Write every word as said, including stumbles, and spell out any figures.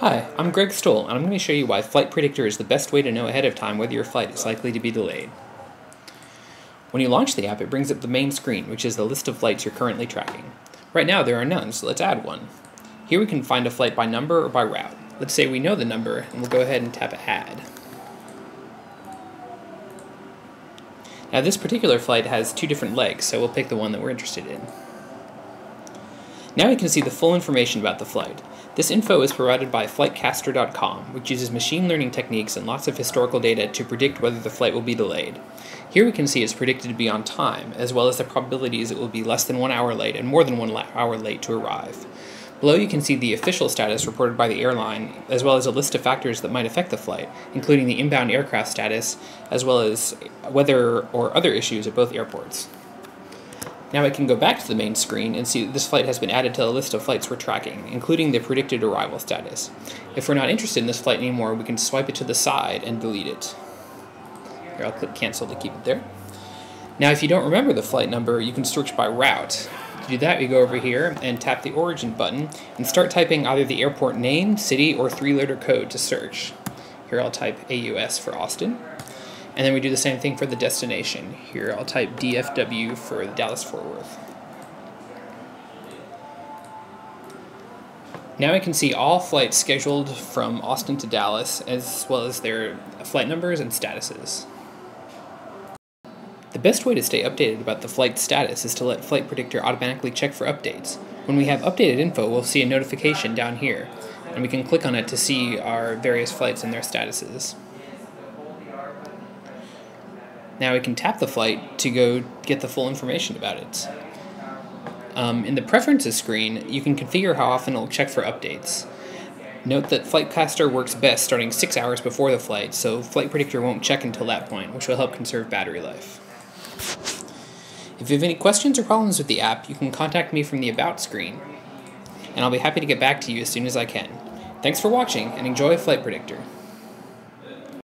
Hi, I'm Greg Stoll, and I'm going to show you why Flight Predictor is the best way to know ahead of time whether your flight is likely to be delayed. When you launch the app, it brings up the main screen, which is the list of flights you're currently tracking. Right now there are none, so let's add one. Here we can find a flight by number or by route. Let's say we know the number, and we'll go ahead and tap Add. Now this particular flight has two different legs, so we'll pick the one that we're interested in. Now we can see the full information about the flight. This info is provided by flight caster dot com, which uses machine learning techniques and lots of historical data to predict whether the flight will be delayed. Here we can see it's predicted to be on time, as well as the probabilities it will be less than one hour late and more than one hour late to arrive. Below you can see the official status reported by the airline, as well as a list of factors that might affect the flight, including the inbound aircraft status, as well as weather or other issues at both airports. Now I can go back to the main screen and see that this flight has been added to the list of flights we're tracking, including the predicted arrival status. If we're not interested in this flight anymore, we can swipe it to the side and delete it. Here, I'll click cancel to keep it there. Now if you don't remember the flight number, you can search by route. To do that, we go over here and tap the origin button and start typing either the airport name, city, or three-letter code to search. Here I'll type A U S for Austin. And then we do the same thing for the destination. Here I'll type D F W for Dallas-Fort Worth. Now I can see all flights scheduled from Austin to Dallas, as well as their flight numbers and statuses. The best way to stay updated about the flight status is to let Flight Predictor automatically check for updates. When we have updated info, we'll see a notification down here, and we can click on it to see our various flights and their statuses. Now we can tap the flight to go get the full information about it. Um, in the Preferences screen, you can configure how often it'll check for updates. Note that FlightCaster works best starting six hours before the flight, so Flight Predictor won't check until that point, which will help conserve battery life. If you have any questions or problems with the app, you can contact me from the About screen, and I'll be happy to get back to you as soon as I can. Thanks for watching, and enjoy Flight Predictor.